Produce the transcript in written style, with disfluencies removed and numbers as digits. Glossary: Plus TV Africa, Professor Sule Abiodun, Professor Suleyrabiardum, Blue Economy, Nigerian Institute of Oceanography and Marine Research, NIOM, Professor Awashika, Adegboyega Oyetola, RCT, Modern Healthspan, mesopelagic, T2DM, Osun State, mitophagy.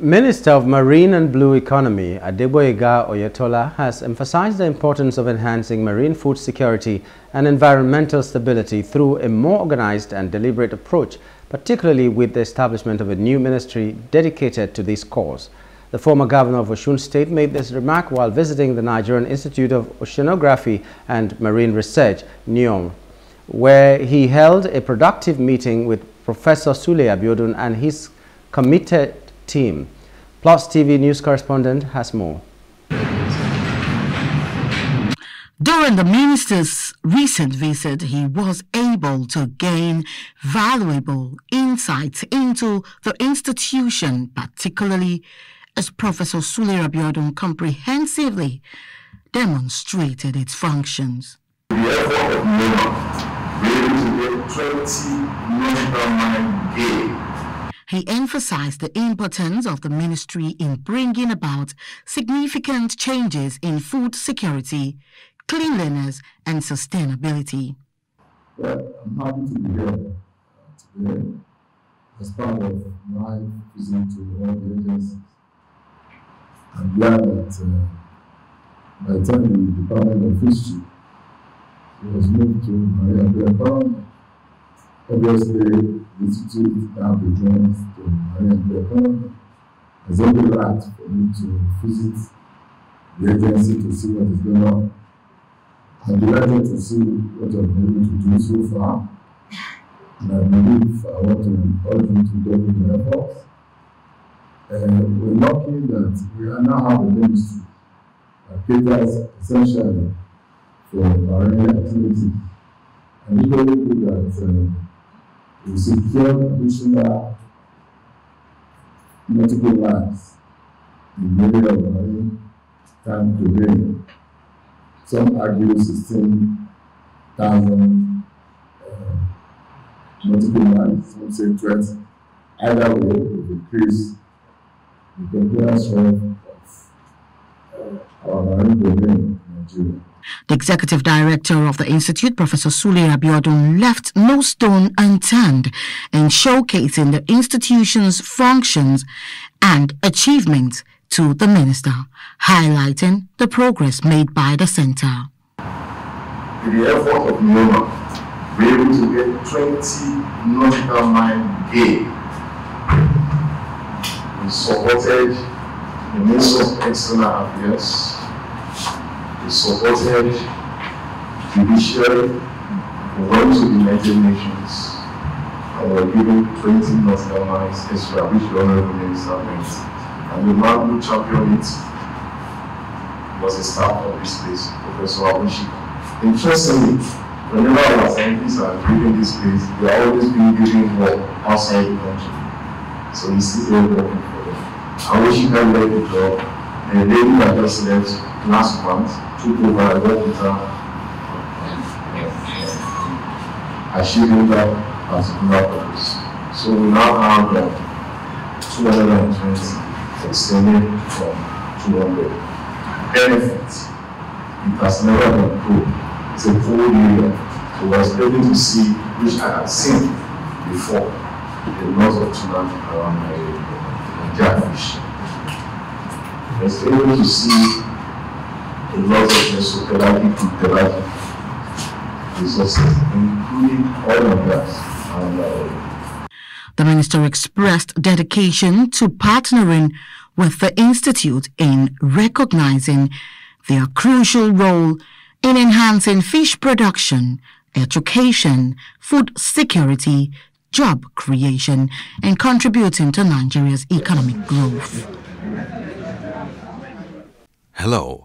Minister of Marine and Blue Economy, Adegboyega Oyetola, has emphasized the importance of enhancing marine food security and environmental stability through a more organized and deliberate approach, particularly with the establishment of a new ministry dedicated to this cause. The former governor of Osun State made this remark while visiting the Nigerian Institute of Oceanography and Marine Research, NIOM, where he held a productive meeting with Professor Sule Abiodun and his committed team. Plus TV news correspondent has more. During the minister's recent visit, he was able to gain valuable insights into the institution, particularly as Professor Suleyrabiardum comprehensively demonstrated its functions. The effort of NIMA, 20 national mind game. He emphasized the importance of the ministry in bringing about significant changes in food security, cleanliness, and sustainability. I'm happy to be here today as part of my visit to all the agencies. I'm glad that by the time the Department of Fisheries was moved to Marine Environment, obviously, the Institute now belongs to Marine Department. It's only right for me to visit the agency to see what is going on. I'm delighted to see what I've been able to do so far. And I believe I want to encourage you to double the efforts. We're lucky that we now have a ministry that caters essentially for marine activities. And we really think that to secure additional multiple lives in many of marine time today. Some argue 16,000 multiple lives, some say 20. Either way, it will decrease the compliance rate of our marine domain in Nigeria. The executive director of the institute, Professor Sule Abiodun, left no stone unturned in showcasing the institution's functions and achievements to the minister, highlighting the progress made by the center. In the effort of NOMA, we were able to get 20 nautical mile gay. We supported the Minister of External Affairs. We supported judiciary, we went to the United Nations, and were given 20 nautical miles extra, which the Honorable Minister meant. And the man who championed it was a staff of this place, Professor Awashika. Interestingly, whenever our scientists are building this place, they are always being given work outside the country. So he's still working for them. Awashika led the job, and the lady that just left last month took over a work with her, achieving that particular purpose. So we now have 220 extended from 200. Benefits, it has never been proved. It's a cold area. So I was able to see, which I had seen before, a lot of tuna around my catfish. I was able to see a lot of mesopelagic resources, including oil and gas. The minister expressed dedication to partnering with the institute in recognizing their crucial role in enhancing fish production, education, food security, job creation, and contributing to Nigeria's economic growth. Hello.